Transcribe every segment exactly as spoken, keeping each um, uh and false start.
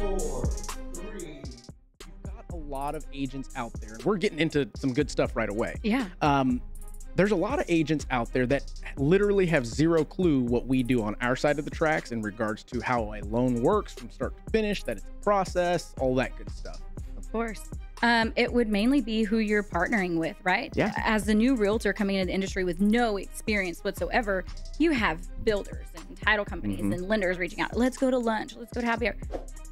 four, three. You've got a lot of agents out there. We're getting into some good stuff right away. Yeah. Um, there's a lot of agents out there that literally have zero clue what we do on our side of the tracks in regards to how a loan works from start to finish, that it's a process, all that good stuff. Of course. Um, it would mainly be who you're partnering with, right? Yeah. As the new realtor coming into the industry with no experience whatsoever, you have builders and title companies mm-hmm. and lenders reaching out. Let's go to lunch. Let's go to happy hour.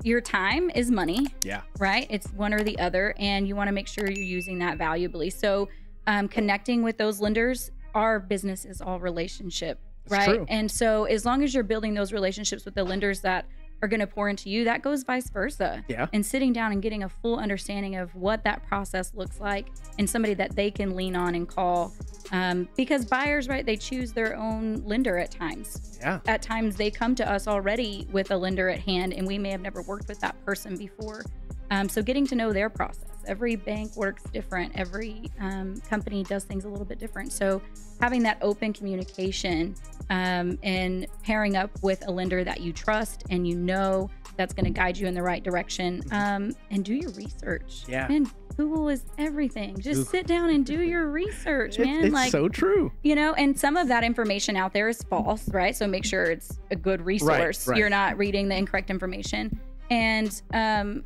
Your time is money. Yeah. Right? It's one or the other, and you want to make sure you're using that valuably. So um, connecting with those lenders, our business is all relationship, it's right? True. And so as long as you're building those relationships with the lenders that are going to pour into you, that goes vice versa. Yeah. And sitting down and getting a full understanding of what that process looks like and somebody that they can lean on and call, um, because buyers, right, they choose their own lender at times. Yeah. At times they come to us already with a lender at hand, and we may have never worked with that person before. Um, so getting to know their process. Every bank works different. Every um, company does things a little bit different. So having that open communication um, and pairing up with a lender that you trust and you know that's going to guide you in the right direction, um, and do your research. Yeah. And Google is everything. Just Oof. sit down and do your research, man. It's, it's like, so true. You know, and some of that information out there is false, right? So make sure it's a good resource. Right, right. You're not reading the incorrect information. And um,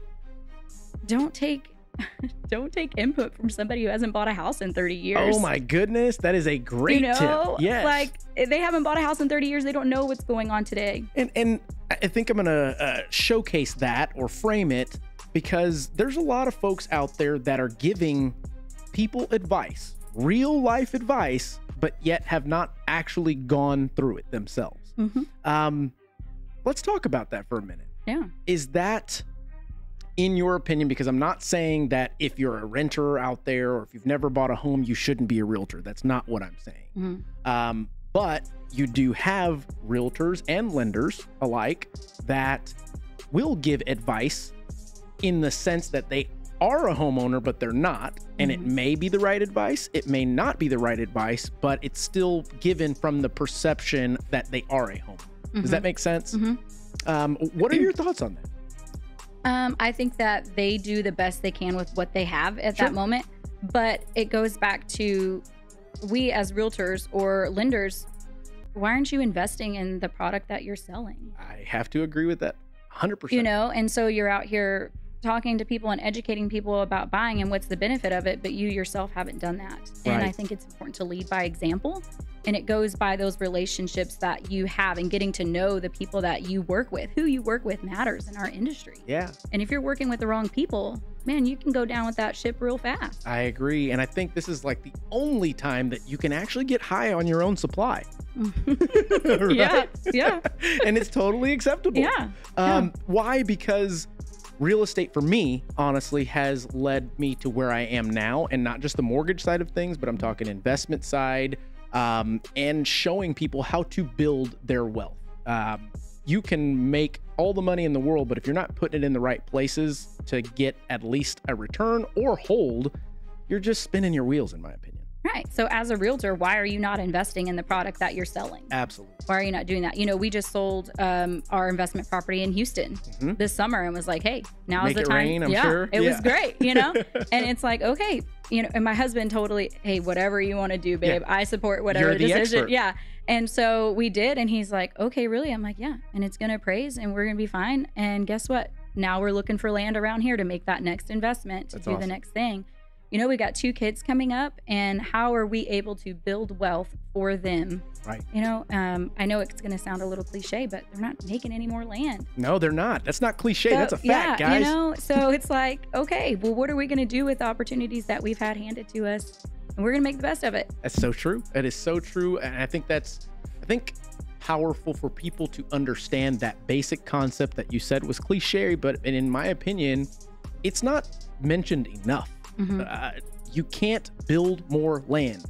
don't take... Don't take input from somebody who hasn't bought a house in thirty years. Oh my goodness, that is a great you know, tip. Yes. Like they haven't bought a house in thirty years, they don't know what's going on today. And and I think I'm going to uh, showcase that or frame it, because there's a lot of folks out there that are giving people advice, real life advice, but yet have not actually gone through it themselves. Mm-hmm. Um, let's talk about that for a minute. Yeah. Is that... in your opinion, because I'm not saying that if you're a renter out there or if you've never bought a home, you shouldn't be a realtor. That's not what I'm saying. Mm-hmm. um, but you do have realtors and lenders alike that will give advice in the sense that they are a homeowner, but they're not. And mm-hmm. it may be the right advice. It may not be the right advice, but it's still given from the perception that they are a homeowner. Mm-hmm. Does that make sense? Mm-hmm. um, what are your thoughts on that? Um, I think that they do the best they can with what they have at sure. that moment, but it goes back to we as realtors or lenders, why aren't you investing in the product that you're selling? I have to agree with that one hundred percent. You know, and so you're out here talking to people and educating people about buying and what's the benefit of it, but you yourself haven't done that. Right. And I think it's important to lead by example. And it goes by those relationships that you have and getting to know the people that you work with. Who you work with matters in our industry. Yeah. And if you're working with the wrong people, man, you can go down with that ship real fast. I agree. And I think this is like the only time that you can actually get high on your own supply. Right? Yeah. Yeah. And it's totally acceptable. Yeah. Um, yeah. Why? Because real estate for me, honestly, has led me to where I am now, and not just the mortgage side of things, but I'm talking investment side. Um, and showing people how to build their wealth. Um, you can make all the money in the world, but if you're not putting it in the right places to get at least a return or hold, you're just spinning your wheels, in my opinion. Right. So as a realtor, why are you not investing in the product that you're selling? Absolutely. Why are you not doing that? You know, we just sold um, our investment property in Houston mm-hmm. this summer and was like, hey, now is the time. Rain, I'm yeah, sure. It yeah. was great, you know? And it's like, okay, you know, and my husband totally, hey, whatever you want to do, babe, yeah. I support whatever you're decision. The expert. Yeah. And so we did. And he's like, okay, really? I'm like, yeah. And it's going to appraise and we're going to be fine. And guess what? Now we're looking for land around here to make that next investment, to That's do awesome. the next thing. You know, we got two kids coming up, and how are we able to build wealth for them? Right. You know, um, I know it's going to sound a little cliche, but they're not making any more land. No, they're not. That's not cliche. So, that's a fact, yeah, guys. You know, so it's like, okay, well, what are we going to do with the opportunities that we've had handed to us? And we're going to make the best of it. That's so true. That is so true. And I think that's, I think, powerful for people to understand that basic concept that you said was cliche, but in my opinion, it's not mentioned enough. Mm-hmm. uh, you can't build more land.